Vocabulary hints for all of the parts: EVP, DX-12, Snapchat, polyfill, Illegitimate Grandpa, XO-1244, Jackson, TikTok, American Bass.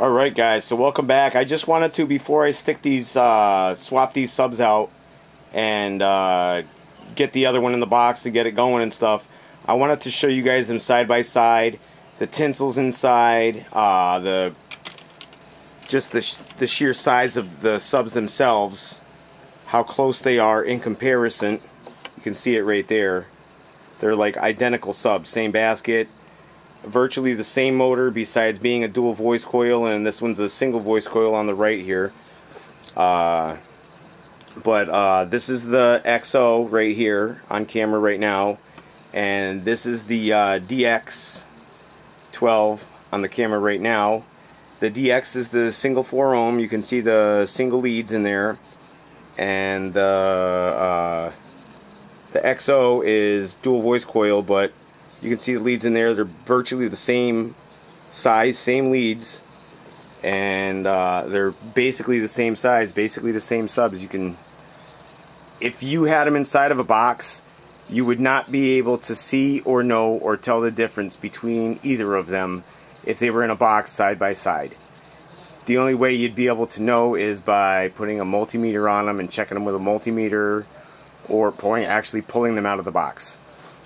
All right, guys, so welcome back. I just wanted to, before I stick these swap these subs out and get the other one in the box and get it going and stuff, I wanted to show you guys them side by side, the tinsels inside, just the sheer size of the subs themselves, how close they are in comparison. You can see it right there. They're like identical subs, same basket, virtually the same motor besides being a dual voice coil, and this one's a single voice coil on the right here. This is the XO right here on camera right now, and this is the DX-12 on the camera right now. The DX is the single 4 ohm. You can see the single leads in there, and the XO is dual voice coil, but you can see the leads in there. They're virtually the same size, same leads, and they're basically the same size, basically the same subs. You can, if you had them inside of a box, you would not be able to see or know or tell the difference between either of them if they were in a box side by side. The only way you'd be able to know is by putting a multimeter on them and checking them with a multimeter, or actually pulling them out of the box.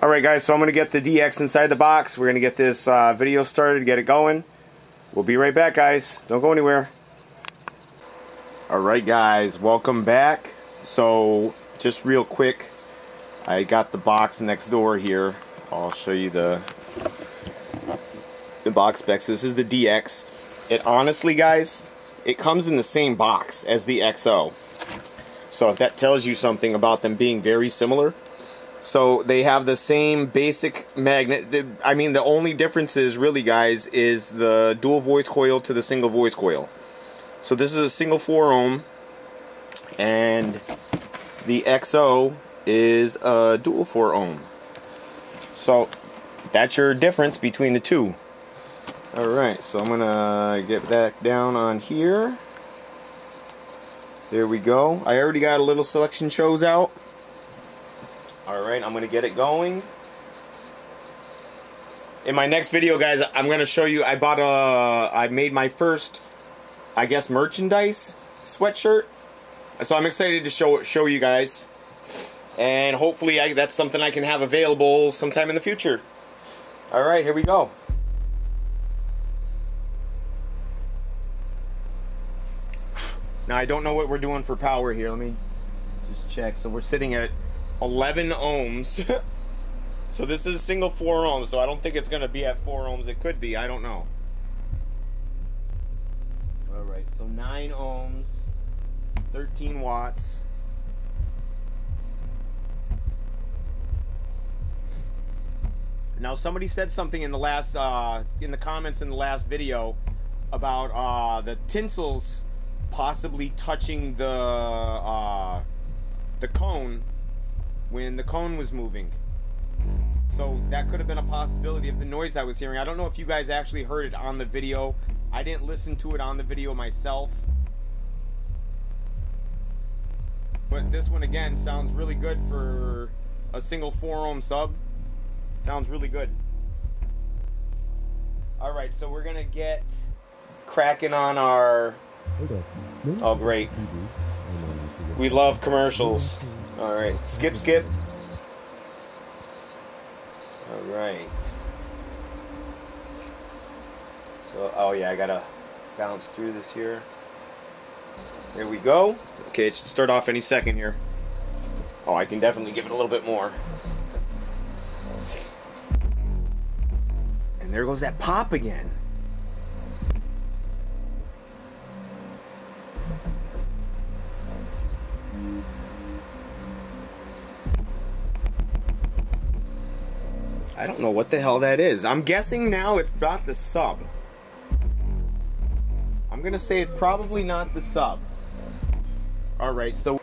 Alright guys, so I'm going to get the DX inside the box. We're going to get this video started, get it going. We'll be right back, guys. Don't go anywhere. Alright guys, welcome back. So, just real quick, I got the box next door here. I'll show you the box specs. This is the DX. It honestly, guys, it comes in the same box as the XO, so if that tells you something about them being very similar. So they have the same basic magnet. I mean, the only difference is really, guys, is the dual voice coil to the single voice coil. So this is a single 4 ohm and the XO is a dual 4 ohm. So that's your difference between the two. Alright, so I'm gonna get back down on here. There we go. I already got a little selection shows out. Alright, I'm gonna get it going. In my next video, guys, I'm gonna show you, I made my first, I guess, merchandise sweatshirt. So I'm excited to show you guys. And hopefully that's something I can have available sometime in the future. Alright, here we go. Now, I don't know what we're doing for power here. Let me just check. So we're sitting at 11 ohms. So this is single 4 ohms, so I don't think it's going to be at 4 ohms. It could be. I don't know. All right, so 9 ohms, 13 watts. Now, somebody said something in the last, in the comments in the last video about the tinsels possibly touching the cone when the cone was moving. So that could have been a possibility of the noise I was hearing. I don't know if you guys actually heard it on the video. I didn't listen to it on the video myself. But this one, again, sounds really good for a single 4-ohm sub. Sounds really good. Alright, so we're gonna get cracking on our... Oh, great. We love commercials. Alright, skip, skip. Alright. So, oh yeah, I gotta bounce through this here. There we go. Okay, it should start off any second here. Oh, I can definitely give it a little bit more. And there goes that pop again. I don't know what the hell that is. I'm guessing now it's not the sub. I'm gonna say it's probably not the sub. Alright, so...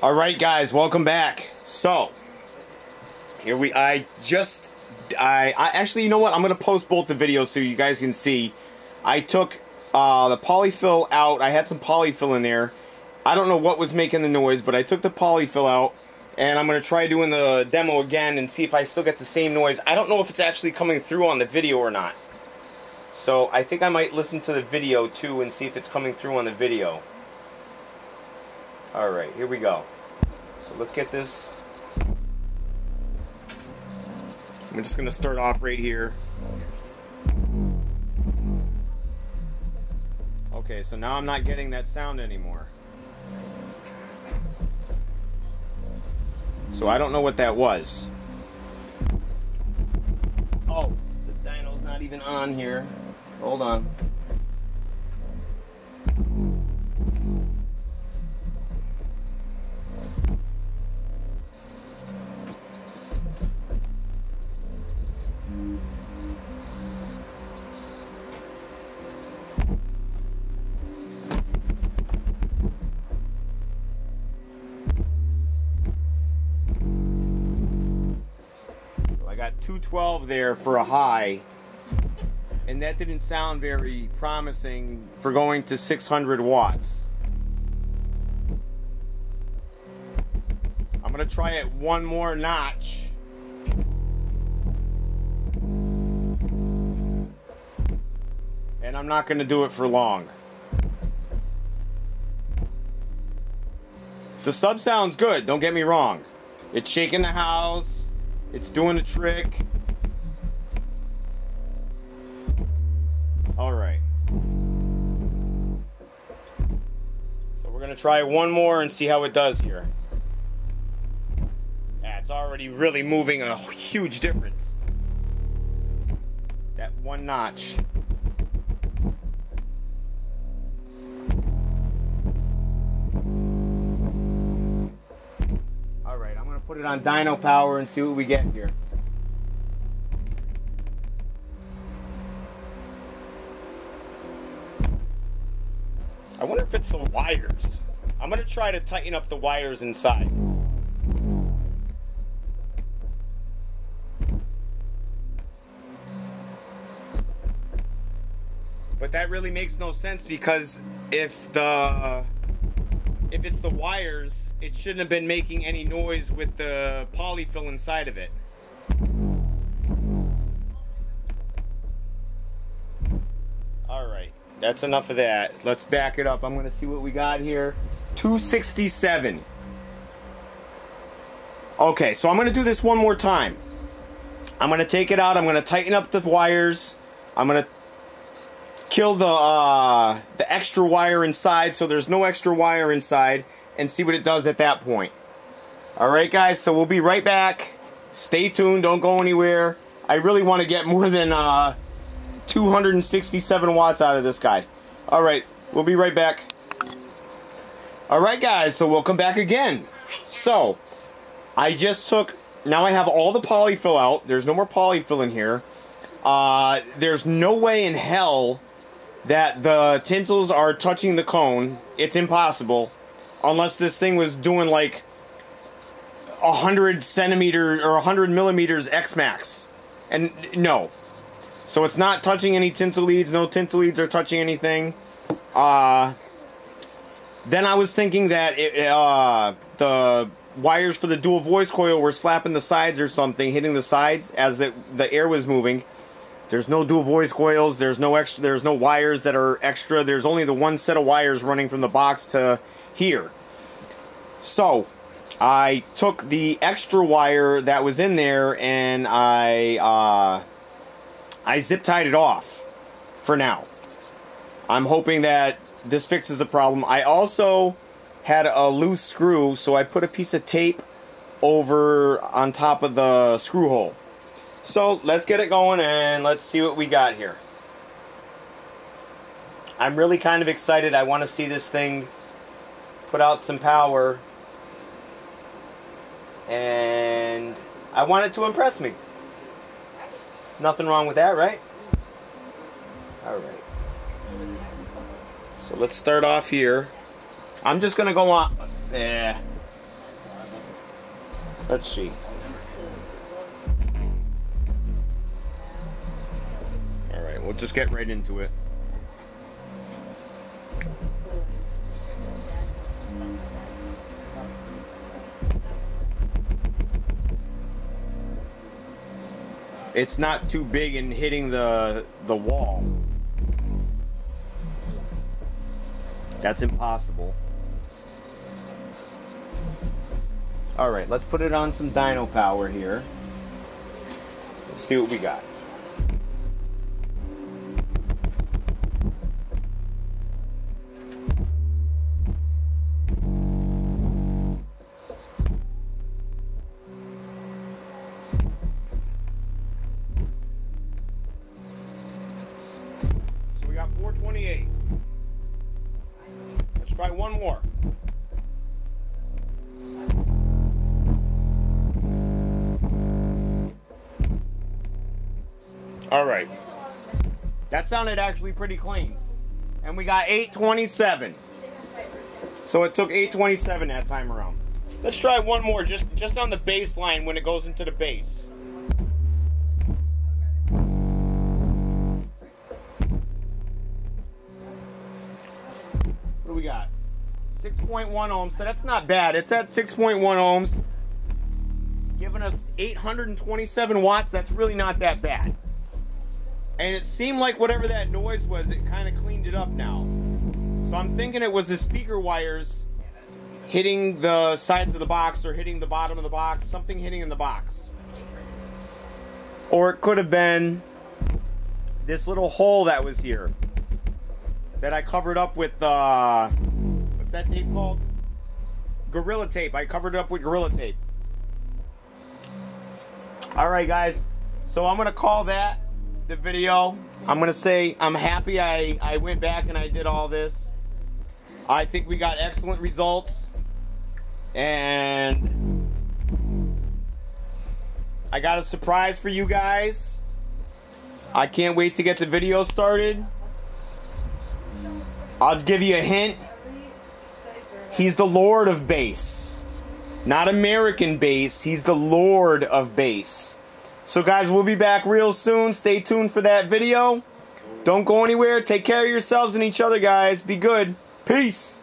Alright guys, welcome back. So, here we... I actually, you know what? I'm gonna post both the videos so you guys can see. I took the polyfill out. I had some polyfill in there. I don't know what was making the noise, but I took the polyfill out. And I'm going to try doing the demo again and see if I still get the same noise. I don't know if it's actually coming through on the video or not. So I think I might listen to the video too and see if it's coming through on the video. Alright, here we go. So let's get this. I'm just going to start off right here. Okay, so now I'm not getting that sound anymore. So I don't know what that was. Oh, the dyno's not even on here. Hold on. Got 212 there for a high, and that didn't sound very promising for going to 600 watts. I'm gonna try it one more notch. And I'm not gonna do it for long. The sub sounds good, don't get me wrong. It's shaking the house. It's doing a trick. All right. So we're going to try one more and see how it does here. Yeah, it's already really moving a huge difference. That one notch. Put it on dyno power and see what we get here. I wonder if it's the wires. I'm gonna try to tighten up the wires inside. But that really makes no sense, because if it's the wires, it shouldn't have been making any noise with the polyfill inside of it. Alright, that's enough of that. Let's back it up. I'm going to see what we got here. 267. Okay, so I'm going to do this one more time. I'm going to take it out. I'm going to tighten up the wires. I'm going to kill the extra wire inside, so there's no extra wire inside, and see what it does at that point. Alright guys, so we'll be right back. Stay tuned, don't go anywhere. I really want to get more than 267 watts out of this guy. Alright, we'll be right back. Alright guys, so welcome back again. So, I just took, now I have all the polyfill out. There's no more polyfill in here. There's no way in hell that the tintels are touching the cone. It's impossible, unless this thing was doing like 100 centimeters or 100 millimeters X max, and no, so it's not touching any tinsel leads. No tinsel leads are touching anything. Then I was thinking that the wires for the dual voice coil were slapping the sides or something, hitting the sides as the air was moving. There's no dual voice coils. There's no extra. There's no wires that are extra. There's only the one set of wires running from the box to here. So I took the extra wire that was in there and I zip tied it off for now. I'm hoping that this fixes the problem. I also had a loose screw, so I put a piece of tape over on top of the screw hole. So let's get it going and let's see what we got here. I'm really kind of excited. I want to see this thing put out some power, and I want it to impress me. Nothing wrong with that, right? All right. So let's start off here. I'm just going to go on. Yeah. Let's see. Alright, we'll just get right into it. It's not too big in hitting the wall. That's impossible. All right, let's put it on some dyno power here. Let's see what we got. So we got 428. Let's try one more. All right, that sounded actually pretty clean. And we got 827. So it took 827 that time around. Let's try one more, just on the bass line when it goes into the bass. What do we got? 6.1 ohms, so that's not bad. It's at 6.1 ohms, giving us 827 watts. That's really not that bad. And it seemed like whatever that noise was, it kind of cleaned it up now. So I'm thinking it was the speaker wires hitting the sides of the box or hitting the bottom of the box, something hitting in the box. Or it could have been this little hole that was here that I covered up with, what's that tape called? Gorilla Tape. I covered it up with Gorilla Tape. All right, guys. So I'm going to call that the video. I'm gonna say I'm happy I went back and I did all this. I think we got excellent results, and I got a surprise for you guys. I can't wait to get the video started. I'll give you a hint. He's the Lord of Bass, not American Bass. He's the Lord of Bass. So guys, we'll be back real soon. Stay tuned for that video. Don't go anywhere. Take care of yourselves and each other, guys. Be good. Peace.